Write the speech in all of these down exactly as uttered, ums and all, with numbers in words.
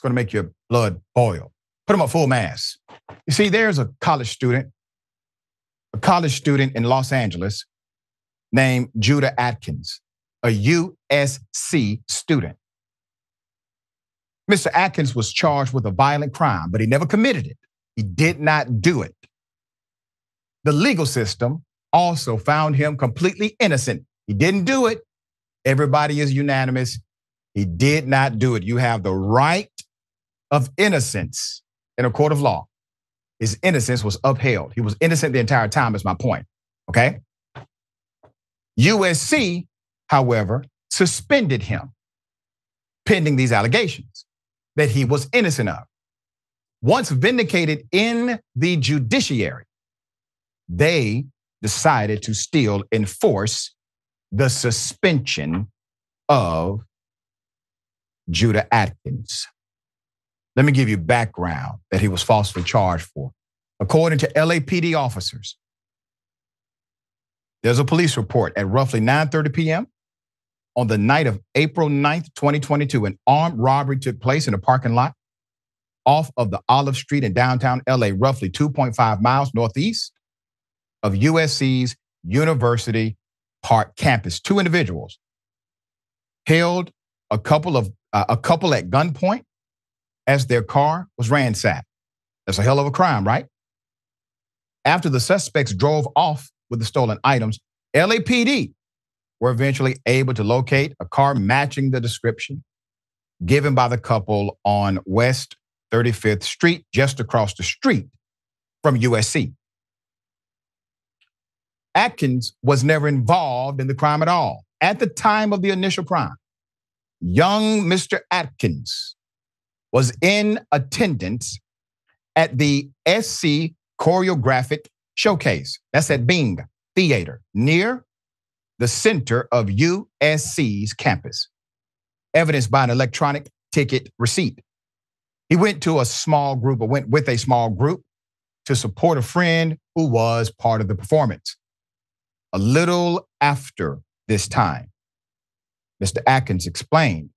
It's going to make your blood boil. Put them on full mass. You see, there's a college student, a college student in Los Angeles named Judah Adkins, a U S C student. Mister Adkins was charged with a violent crime, but he never committed it. He did not do it. The legal system also found him completely innocent. He didn't do it. Everybody is unanimous. He did not do it. You have the right of innocence in a court of law. His innocence was upheld. He was innocent the entire time, is my point, okay? U S C, however, suspended him pending these allegations that he was innocent of. Once vindicated in the judiciary, they decided to still enforce the suspension of Judah Adkins. Let me give you background that he was falsely charged for. According to L A P D officers, there's a police report at roughly nine thirty p.m. on the night of April ninth, twenty twenty-two, an armed robbery took place in a parking lot off of the Olive Street in downtown L A, roughly two point five miles northeast of U S C's University Park campus. Two individuals held a couple of uh, a couple at gunpoint as their car was ransacked. That's a hell of a crime, right? After the suspects drove off with the stolen items, L A P D were eventually able to locate a car matching the description given by the couple on West thirty-fifth Street, just across the street from U S C. Adkins was never involved in the crime at all. At the time of the initial crime, young Mister Adkins was in attendance at the S C Choreographic Showcase. That's at Bing Theater, near the center of U S C's campus, evidenced by an electronic ticket receipt. He went to a small group, or went with a small group to support a friend who was part of the performance. A little after this time, Mister Adkins explained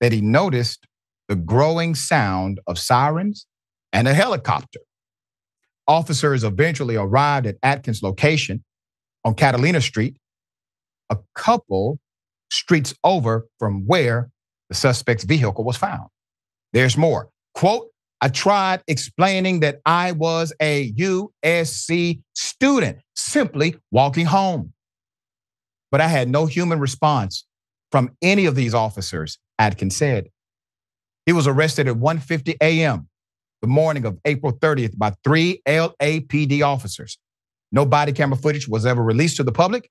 that he noticed the growing sound of sirens and a helicopter. Officers eventually arrived at Adkins' location on Catalina Street, a couple streets over from where the suspect's vehicle was found. There's more. Quote, I tried explaining that I was a U S C student, simply walking home. But I had no human response from any of these officers, Adkins said. He was arrested at one fifty a.m. the morning of April thirtieth by three L A P D officers. No body camera footage was ever released to the public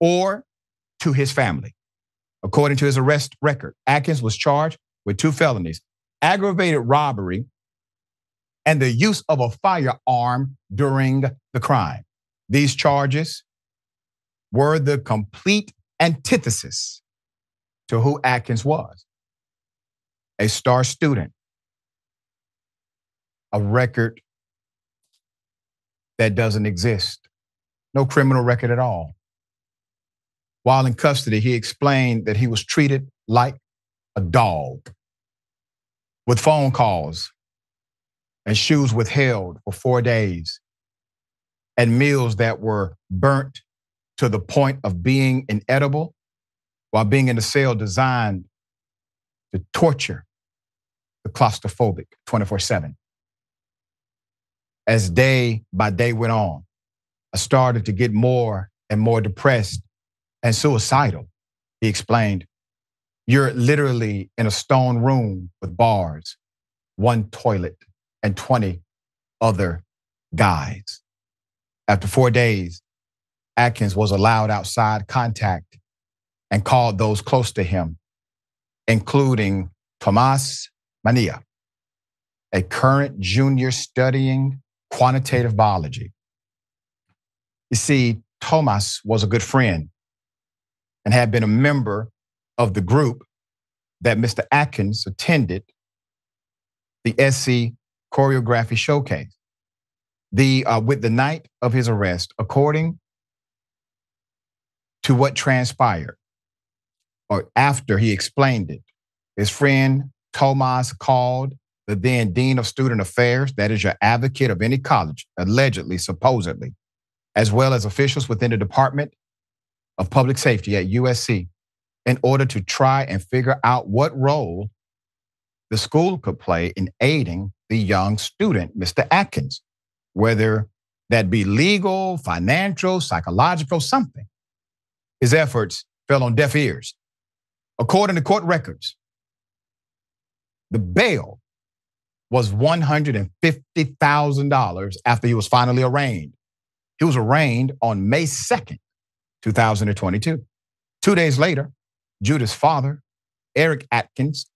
or to his family. According to his arrest record, Adkins was charged with two felonies: aggravated robbery and the use of a firearm during the crime. These charges were the complete antithesis to who Adkins was. A star student, a record that doesn't exist, no criminal record at all. While in custody, he explained that he was treated like a dog, with phone calls and shoes withheld for four days, and meals that were burnt to the point of being inedible, while being in a cell designed to torture the claustrophobic twenty-four seven. As day by day went on, I started to get more and more depressed and suicidal, he explained. You're literally in a stone room with bars, one toilet, and twenty other guys. After four days, Adkins was allowed outside contact and called those close to him, including Thomas Mania, a current junior studying quantitative biology. You see, Thomas was a good friend and had been a member of the group that Mister Adkins attended the S C Choreography Showcase. The, uh, with the night of his arrest, according to what transpired, or after he explained it, his friend Tomas called the then Dean of Student Affairs, that is your advocate of any college, allegedly, supposedly, as well as officials within the Department of Public Safety at U S C, in order to try and figure out what role the school could play in aiding the young student, Mister Adkins, whether that be legal, financial, psychological, something. His efforts fell on deaf ears. According to court records, the bail was one hundred fifty thousand dollars after he was finally arraigned. He was arraigned on May second, two thousand twenty-two. Two days later, Judah's father, Eric Adkins,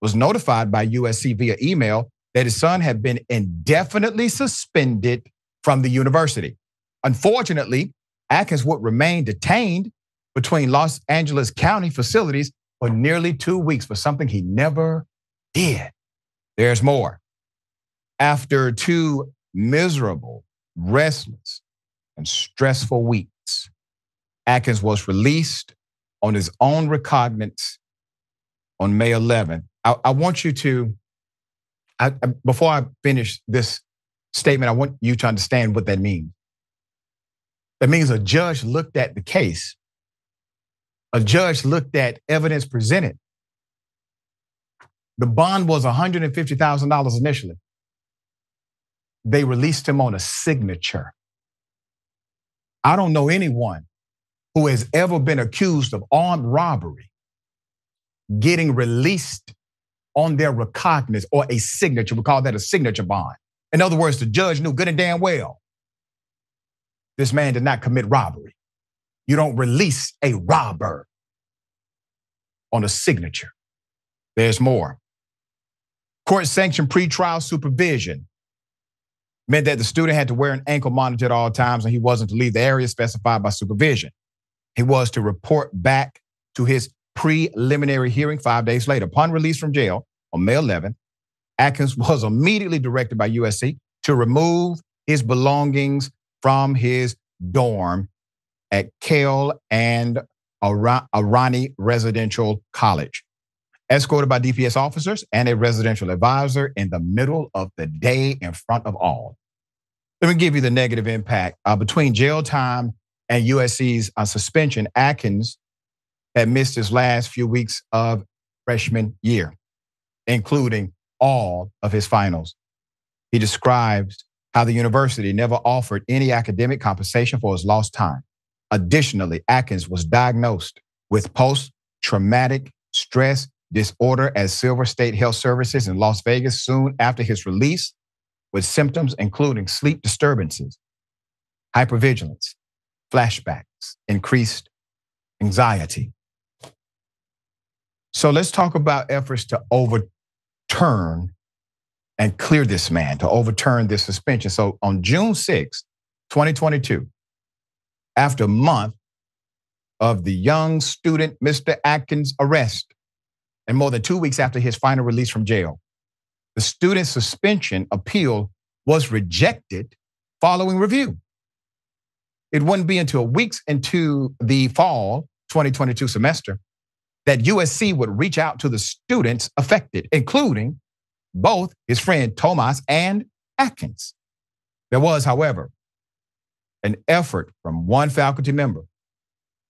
was notified by U S C via email that his son had been indefinitely suspended from the university. Unfortunately, Adkins would remain detained between Los Angeles County facilities for nearly two weeks for something he never did. There's more. After two miserable, restless, and stressful weeks, Adkins was released on his own recognizance on May eleventh. I, I want you to, I, I, before I finish this statement, I want you to understand what that means. That means a judge looked at the case. A judge looked at evidence presented. The bond was one hundred fifty thousand dollars initially. They released him on a signature. I don't know anyone who has ever been accused of armed robbery getting released on their recognizance or a signature. We call that a signature bond. In other words, the judge knew good and damn well this man did not commit robbery. You don't release a robber on a signature. There's more. Court-sanctioned pretrial supervision meant that the student had to wear an ankle monitor at all times, and he wasn't to leave the area specified by supervision. He was to report back to his preliminary hearing five days later. Upon release from jail on May eleventh, Adkins was immediately directed by U S C to remove his belongings from his dorm at Kel and Arani Residential College, escorted by D P S officers and a residential advisor in the middle of the day in front of all. Let me give you the negative impact. Uh, between jail time and U S C's uh, suspension, Adkins had missed his last few weeks of freshman year, including all of his finals. He describes how the university never offered any academic compensation for his lost time. Additionally, Adkins was diagnosed with post-traumatic stress disorder at Silver State Health Services in Las Vegas soon after his release, with symptoms including sleep disturbances, hypervigilance, flashbacks, increased anxiety. So let's talk about efforts to overturn and clear this man, to overturn this suspension. So on June sixth, twenty twenty-two, after a month of the young student Mister Adkins' arrest, and more than two weeks after his final release from jail, the student suspension appeal was rejected following review. It wouldn't be until weeks into the fall twenty twenty-two semester that U S C would reach out to the students affected, including both his friend Thomas and Adkins. There was, however, an effort from one faculty member,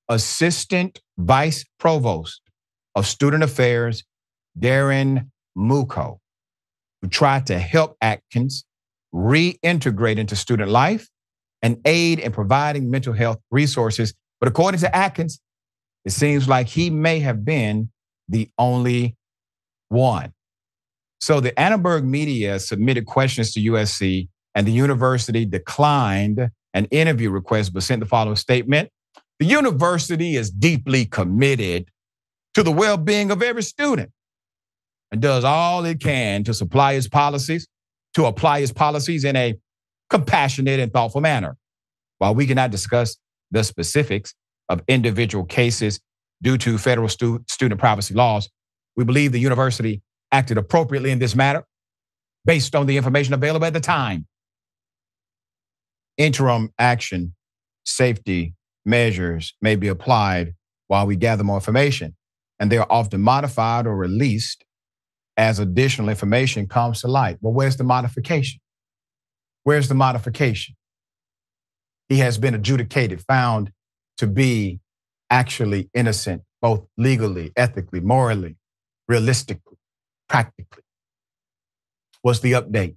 Assistant Vice Provost of Student Affairs, Darren Muko, who tried to help Adkins reintegrate into student life and aid in providing mental health resources. But according to Adkins, it seems like he may have been the only one. So the Annenberg Media submitted questions to U S C, and the university declined an interview request but sent the following statement. The university is deeply committed to the well-being of every student and does all it can to supply its policies, to apply its policies in a compassionate and thoughtful manner. While we cannot discuss the specifics of individual cases due to federal stu- student privacy laws, we believe the university acted appropriately in this matter based on the information available at the time. Interim action safety measures may be applied while we gather more information, and they are often modified or released as additional information comes to light. Well, where's the modification? Where's the modification? He has been adjudicated, found to be actually innocent, both legally, ethically, morally, realistically, practically. What's the update?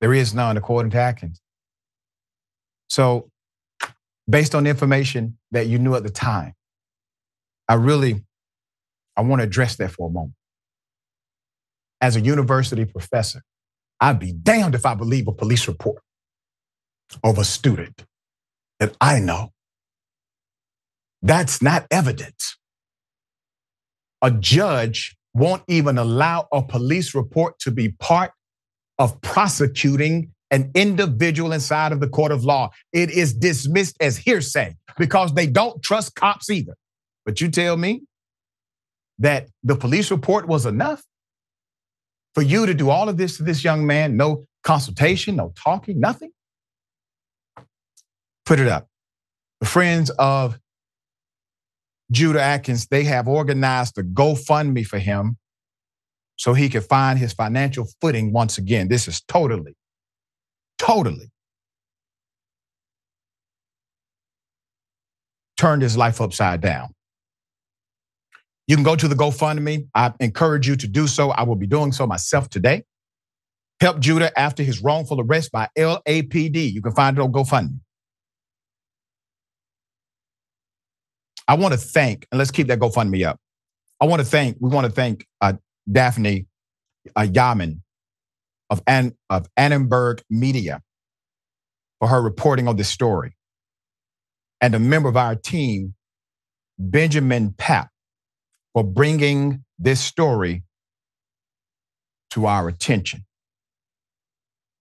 There is none, according to Adkins. So based on the information that you knew at the time, I really, I want to address that for a moment. As a university professor, I'd be damned if I believe a police report of a student that I know. That's not evidence. A judge won't even allow a police report to be part of prosecuting an individual inside of the court of law. It is dismissed as hearsay because they don't trust cops either. But you tell me that the police report was enough for you to do all of this to this young man? No consultation, no talking, nothing? Put it up. The friends of Judah Adkins, they have organized a GoFundMe for him so he could find his financial footing once again. This is totally, totally turned his life upside down. You can go to the GoFundMe. I encourage you to do so. I will be doing so myself today. Help Judah after his wrongful arrest by L A P D. You can find it on GoFundMe. I want to thank, and let's keep that GoFundMe up. I want to thank, we want to thank uh, Daphne uh, Yamin of, An- of Annenberg Media for her reporting on this story. And a member of our team, Benjamin Papp, for bringing this story to our attention.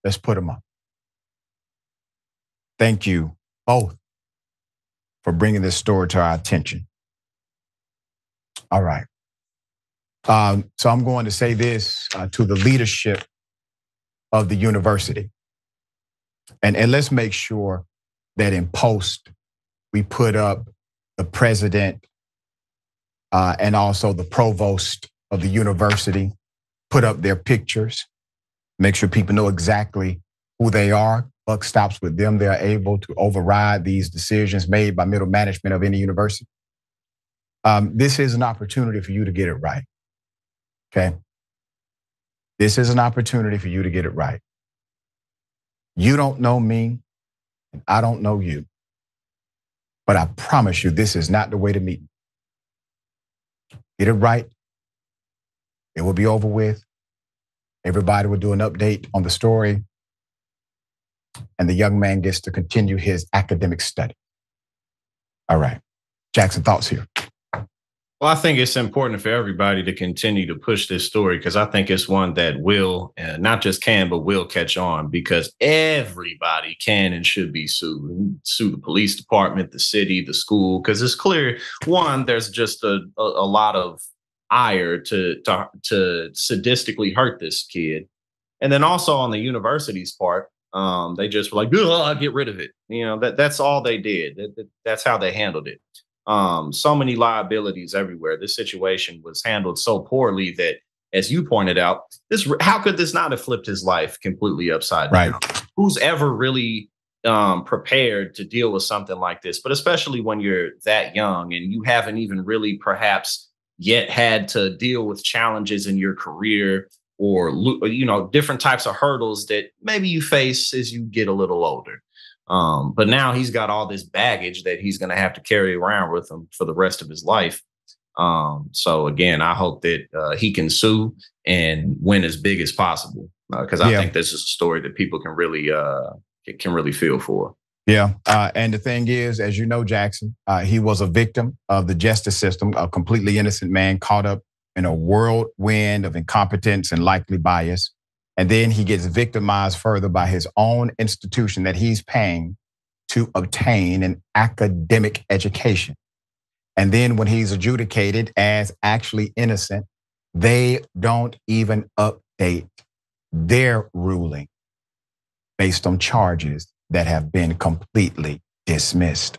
Let's put them up. Thank you both for bringing this story to our attention. All right. Um, so I'm going to say this uh, to the leadership of the university. And, and let's make sure that in post, we put up the president uh, and also the provost of the university, put up their pictures, make sure people know exactly who they are. Buck stops with them. They are able to override these decisions made by middle management of any university. Um, this is an opportunity for you to get it right, okay? This is an opportunity for you to get it right. You don't know me, and I don't know you, but I promise you this is not the way to meet me. Get it right. It will be over with. Everybody will do an update on the story. And the young man gets to continue his academic study. All right, Jackson, thoughts here? Well, I think it's important for everybody to continue to push this story because I think it's one that will, uh, not just can, but will catch on because everybody can and should be sued. Sue the police department, the city, the school, because it's clear, one, there's just a, a, a lot of ire to, to, to sadistically hurt this kid. And then also on the university's part, Um, they just were like, I'll get rid of it. You know, that that's all they did. That, that, that's how they handled it. Um, so many liabilities everywhere. This situation was handled so poorly that, as you pointed out, this how could this not have flipped his life completely upside down? Right. Who's ever really um, prepared to deal with something like this? But especially when you're that young and you haven't even really perhaps yet had to deal with challenges in your career, or, you know, different types of hurdles that maybe you face as you get a little older. Um, but now he's got all this baggage that he's going to have to carry around with him for the rest of his life. Um, so, again, I hope that uh, he can sue and win as big as possible, because uh, I yeah. think this is a story that people can really uh, can really feel for. Yeah. Uh, and the thing is, as you know, Jackson, uh, he was a victim of the justice system, a completely innocent man caught up in a whirlwind of incompetence and likely bias. And then he gets victimized further by his own institution that he's paying to obtain an academic education. And then when he's adjudicated as actually innocent, they don't even update their ruling based on charges that have been completely dismissed.